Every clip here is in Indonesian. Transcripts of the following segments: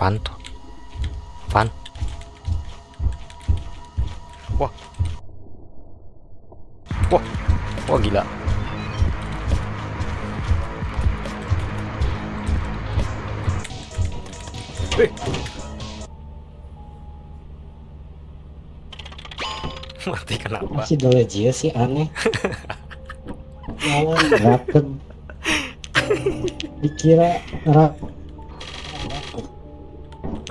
Apaan tuh? Apaan? Wah. Wah. Wah gila. Hei. Mati kenapa? Si Dolejia sih aneh. Malah raket. Dikira raket.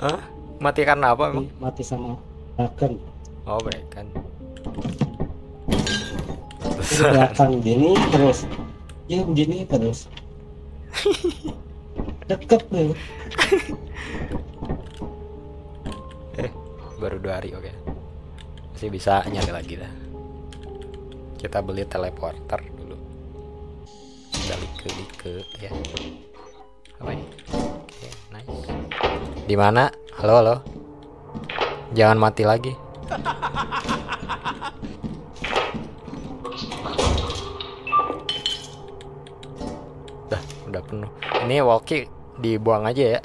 Hah? Mati karena apa emang? Mati sama Bracken. Oh, Bracken. Bracken gini terus. Ya gini terus. Deket nih. Baru 2 hari, oke. Masih bisa nyari lagi dah. Kita beli teleporter dulu. Balik ke ya. Apa ini? Oke, nice. Di mana? Halo, halo. Jangan mati lagi. Dah, udah penuh. Ini walkie dibuang aja ya.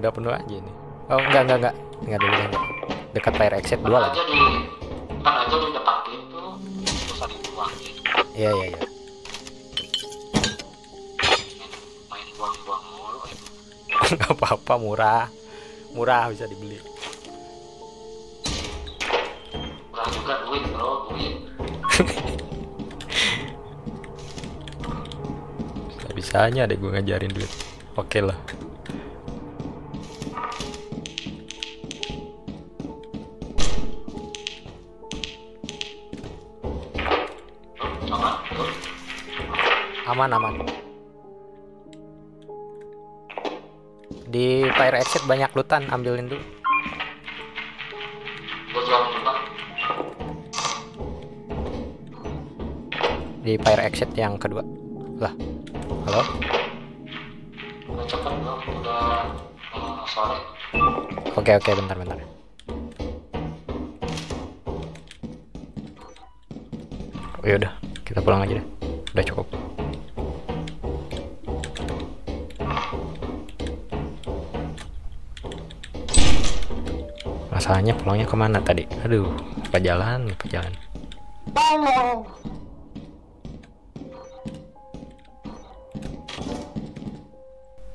Udah penuh aja ini. Oh, enggak. Enggak dulu, enggak. Dekat fire exit 2 lagi. Kan aja di depan pintu terus ada buang. Iya. Main buang-buang mulu. Nggak apa-apa, murah bisa dibeli. Murah juga duit bro, duit. Bisa-bisanya deh gue ngajarin duit. Oke lah. Aman. Di fire exit banyak lutan, ambilin dulu. Di fire exit yang kedua. Lah. Halo. Oke, bentar. Oh, ya udah, kita pulang aja deh. Udah cukup. Masalahnya pulangnya kemana tadi? Aduh, apa jalan?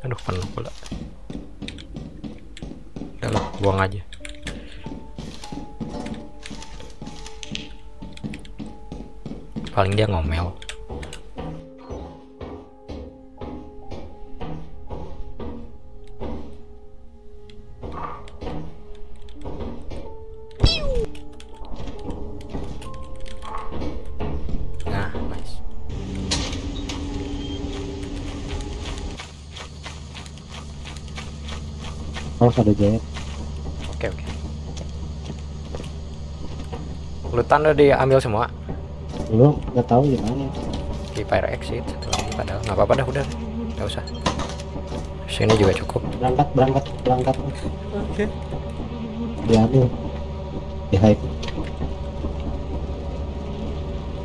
Aduh, penuh pula. Udah lah, buang aja. Paling dia ngomel. Ada jahit. Oke. Lutan udah diambil semua? Belum, nggak tahu gimana. Di fire exit satu lagi padahal. Nggak apa-apa dah, udah. Nggak usah. Sini juga cukup. Berangkat. Oke. Diambil. Di-hide.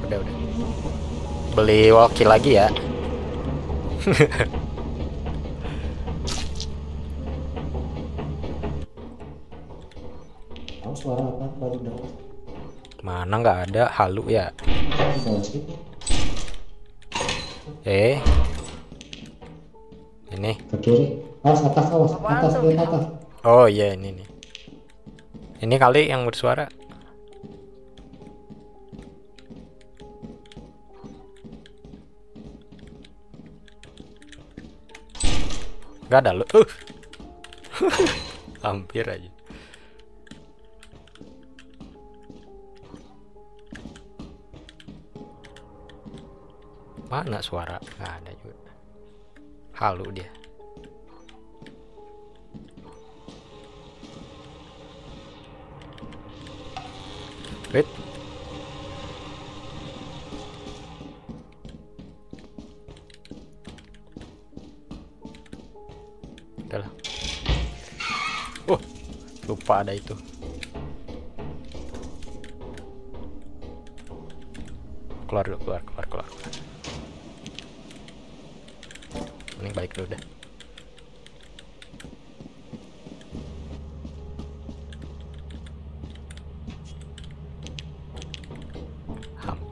Udah. Beli walkie lagi ya. Suara apa baru dengar? Mana nggak ada, halu ya. Ini ke kiri, atas. Oh iya, ini nih. Ini kali yang bersuara. Nggak ada lu. Hampir aja. Mana suara? Nggak ada juga. Halu dia. Wait. Udah lah. Lupa ada itu. Keluar. Ini balik dulu dah.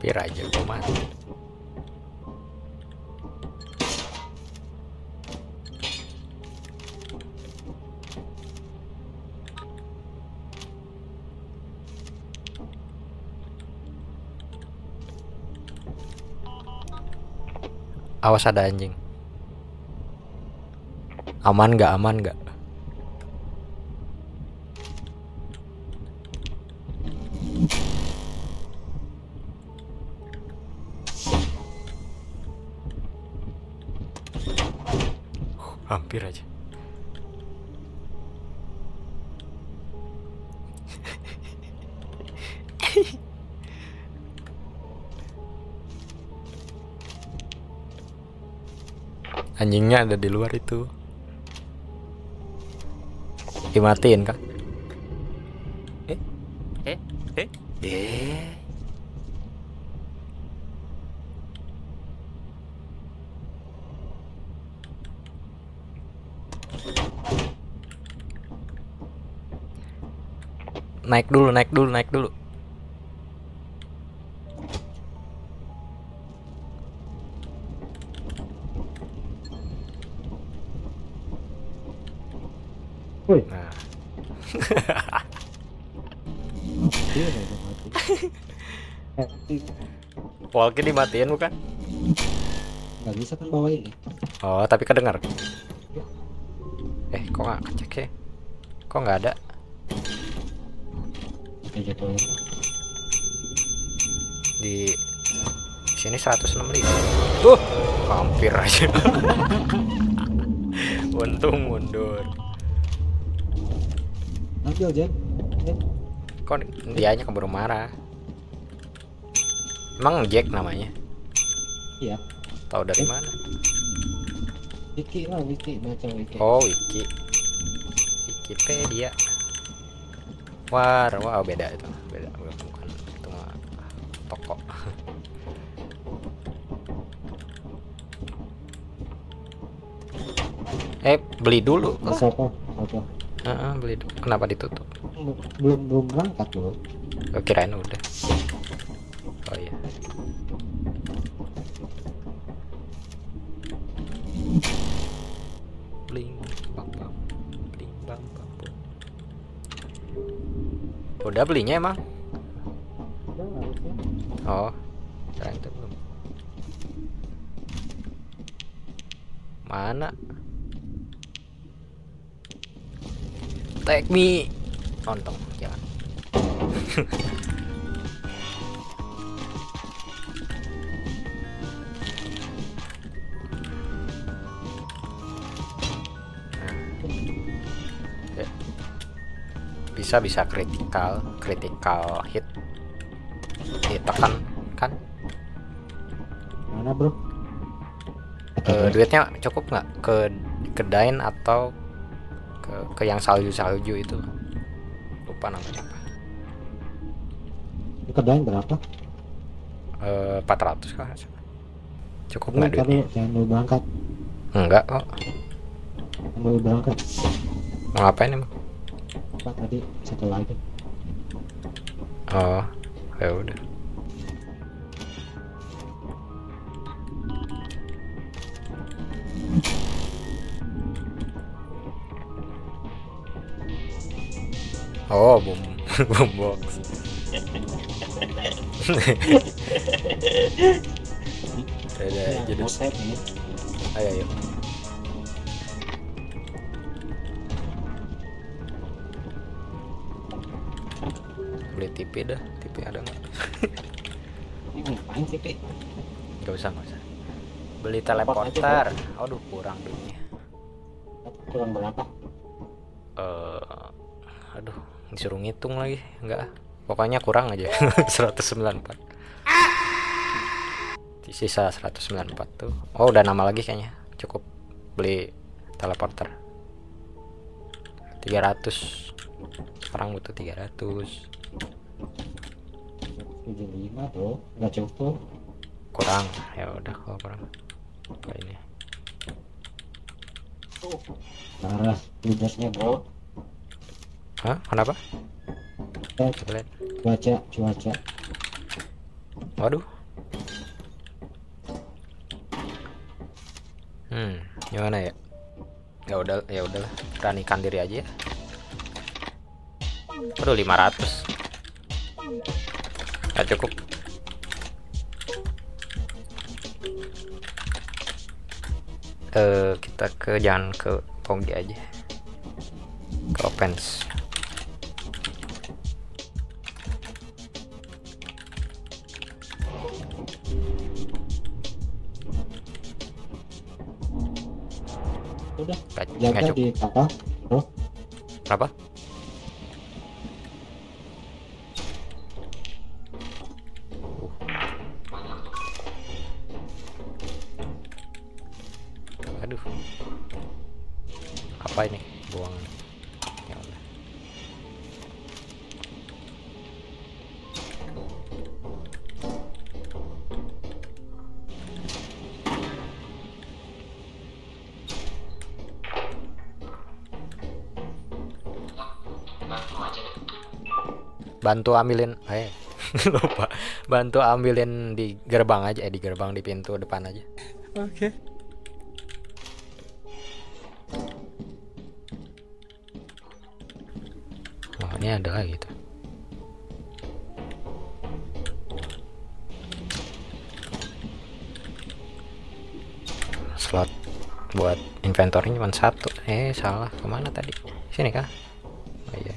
hampir aja gue mati. Awas ada anjing. Aman nggak? Aman nggak? Hampir aja. Anjingnya ada di luar itu. Dimatiin kah? Naik dulu, naik dulu, naik dulu. Nah. Walkie dimatiin bukan? Gak bisa kan bawa ini. Oh, tapi kedengar. Kok gak kecek ya? Kok gak ada? Di sini 160. Hampir aja. Untung mundur. Ambil aja. Kok dianya keburu marah. Emang Jack namanya? Iya. Tahu dari mana? Wiki lah, wiki, baca wiki. Oh, wiki. Wikipedia. War, wah beda itu. Beda, bukan itu mah toko. Beli dulu. Apa? Beli dulu. Kenapa ditutup? Belum berangkat dulu. Oh, kirain udah. Oh iya. Bling bang bang. Bling bang bang. Udah belinya emang? Oh, sekarang itu belum. Mana? Take me. Ontong, jangan. Bisa critical hit ditekan kan? Mana bro? Duitnya cukup nggak ke kedain atau ke yang salju itu? Lupa namanya apa? Kedain berapa? 400 kah? Cukup nggak duitnya? Jangan mau berangkat. Enggak kok. Mau berangkat. Mau ngapain emang? Apa tadi satu lagi? Oh, ya udah. Oh, bom box. Jadi set ini. Ayo. Beli TV dah, TV ada nggak? Ini ngapain TV? Gak usah. Beli teleporter. Aduh, kurang duitnya. Kurang berapa? Aduh, disuruh ngitung lagi, enggak. Pokoknya kurang aja. 194. Sisa 194 tuh. Oh, udah nama lagi kayaknya. Cukup beli teleporter. 300. Sekarang butuh 300. 75 tuh nggak cukup, kurang. Ya udah kalau kurang apa ini parah tugasnya bro. Hah, kenapa? Baca cuaca Waduh. Gimana ya? Ya udahlah, beranikan diri aja ya. Waduh, 500. Nggak cukup. Kita ke jangan ke Poggi aja. Ke offense. Udah. Jaga di apa? Oh. Apa? Aduh. Apa ini? Buang. Ya udah. Bantu ambilin, lupa. Bantu ambilin di gerbang aja, di gerbang di pintu depan aja. Oke. Wah, ini ada lagi tuh. Slot buat inventornya cuma satu. Salah, kemana tadi? Sini kah? Oh, iya.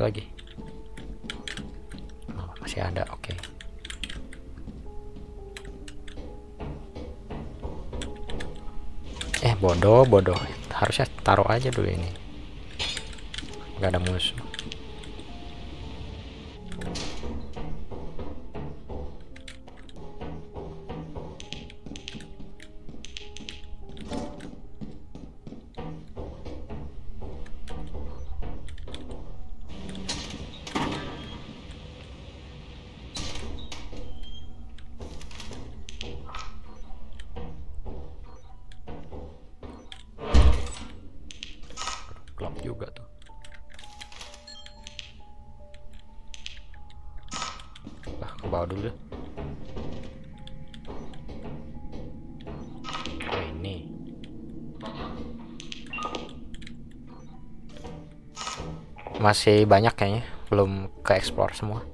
Lagi masih ada. Oke. Bodoh harusnya taruh aja dulu, ini nggak ada musuh. Bawa dulu. Ini. Masih banyak kayaknya, belum ke explore semua.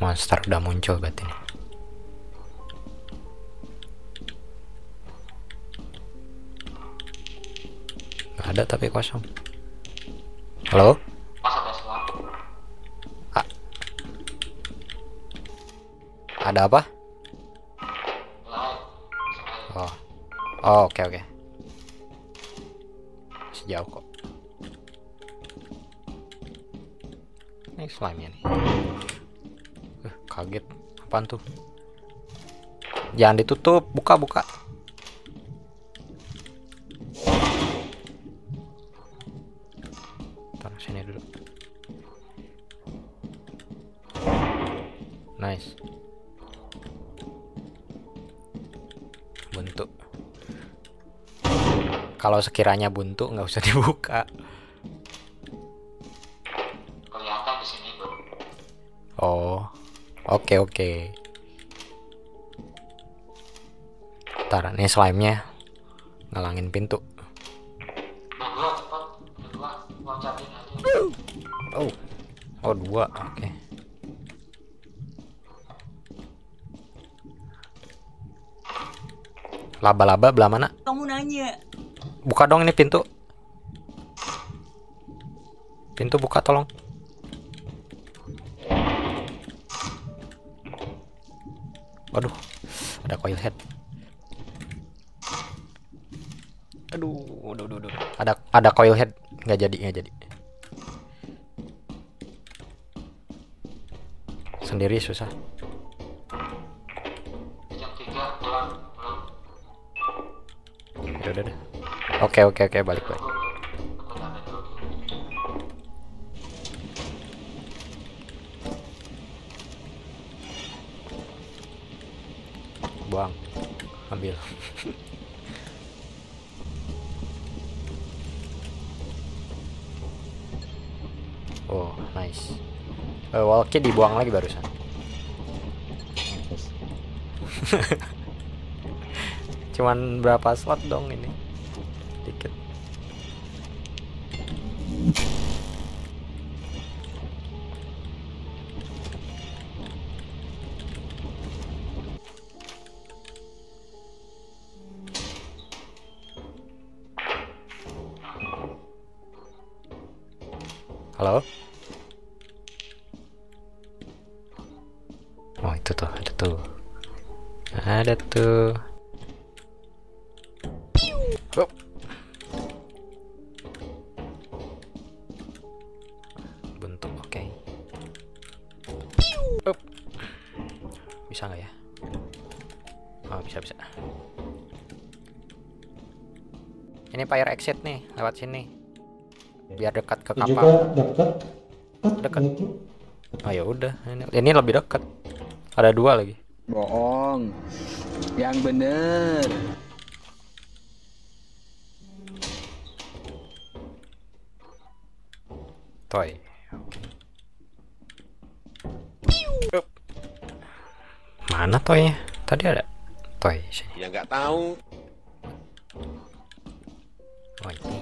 Monster udah muncul berarti nih. Ada tapi kosong. Halo? Ada apa? Oh. Oh, oke. Masih jauh kok. Ini slime-nya nih. Kaget. Apaan tuh? Jangan ditutup, buka. Sini dulu. Nice. Buntu. Kalau sekiranya buntu nggak usah dibuka. Kelihatan di sini, Bro. Oh. Oke. Ntar nih slime-nya ngalangin pintu. Oh, dua, oke. Laba-laba belah mana? Kamu nanya. Buka dong ini pintu. Pintu buka tolong. Waduh, ada coil head. Aduh. Ada coil head, nggak jadi. Sendiri susah. Udah. Oke, balik. buang, ambil. Oh, nice. Walknya dibuang lagi barusan. Cuman berapa slot dong ini? Dikit. Halo? Oh, itu tuh, ada tuh. Ada tuh. Oh. Bentuk oke. Okay. Oh. Bisa nggak ya? Oh, bisa. Ini fire exit nih, lewat sini. Biar dekat ke kapal. Juga dekat. Oh ya udah, ini lebih dekat. Ada dua lagi. Bohong. Yang bener. Toy. Okay. Mana toynya? Tadi ada toy sini. Ya nggak tahu. Oh ini.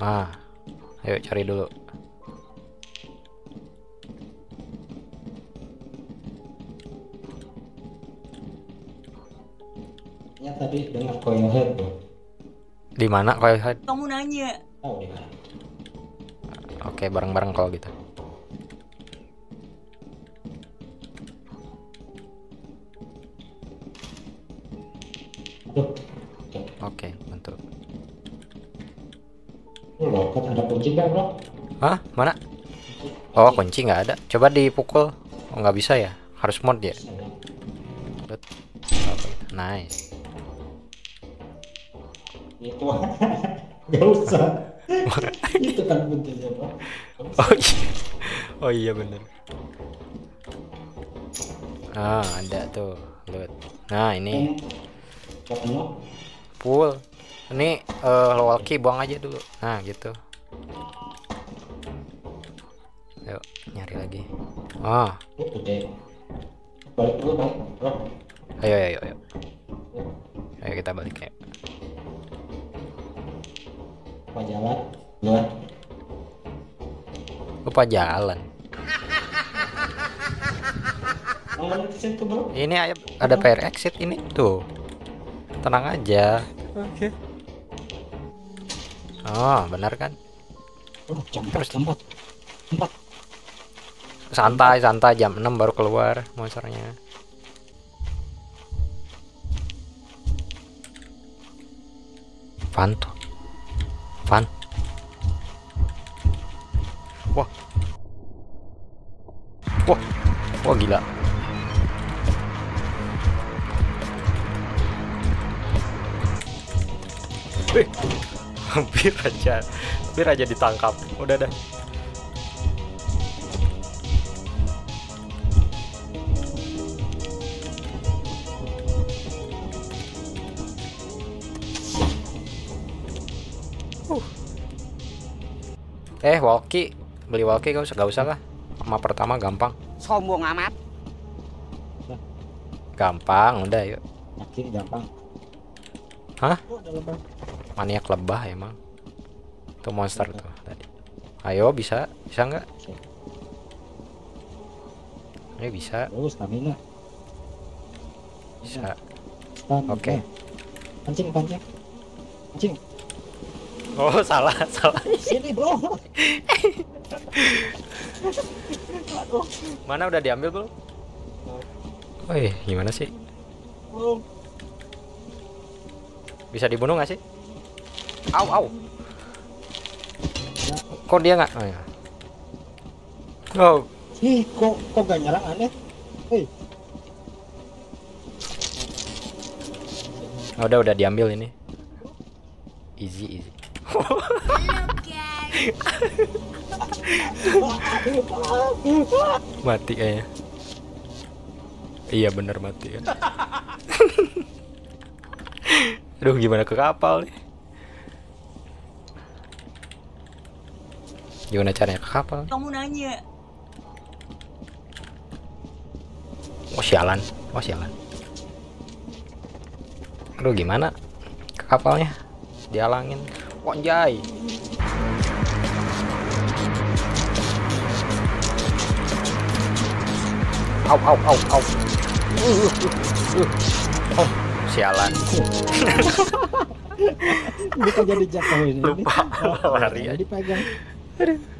Ah, ayo cari dulu. Ya tadi dengar coil head tuh. Di mana coil head? Kamu nanya. Oh, di mana? Oke, bareng-bareng kalau gitu. Oke, bentuk. Loket ada kunci nggak, bro? Hah? Mana? Oh, kunci nggak ada. Coba dipukul. Oh, nggak bisa ya? Harus mod ya? Nice. Itu nggak usah. Itu kan kuncinya, bro. Oh iya. Oh iya bener. Ah, ada tuh. Loot. Nah, ini. Pull. Ini walkie buang aja dulu. Nah, gitu. Ayo nyari lagi. Ah. Ayo. Ayo kita balik ya. Lupa jalan. Ini ada PR exit ini tuh. Tenang aja. Oke. Okay. Oh, benar kan? Oh, jam 4. Santai, jam 6 baru keluar monsternya. Fun. Wah, gila. Hampir aja ditangkap. Udah dah. Walkie, beli walkie gak usah lah. Sama pertama gampang. Sombong amat. Gampang, udah yuk. Walkie gampang. Hah? Maniak lebah emang. Tuh monster tuh tadi. Ayo bisa nggak? Ayo bisa. Bisa. Oke. Pancing. Oh salah. Sini bro. Mana udah diambil belum? Woi gimana sih? Bisa dibunuh nggak sih? Au. Kok dia nggak? Oh. Ih, kok gak nyerang aneh? Hei. Oh, udah diambil ini. Easy. Mati kayaknya. Iya bener mati ya. Aduh gimana ke kapal nih? Gimana caranya ke kapal? Kamu nanya. Oh sialan. Aduh gimana kapalnya dialangin. Anjay. Au. Oh sialan. Ini kan jadi jatuh ini. Lupa lari aja dipegang. Aduh.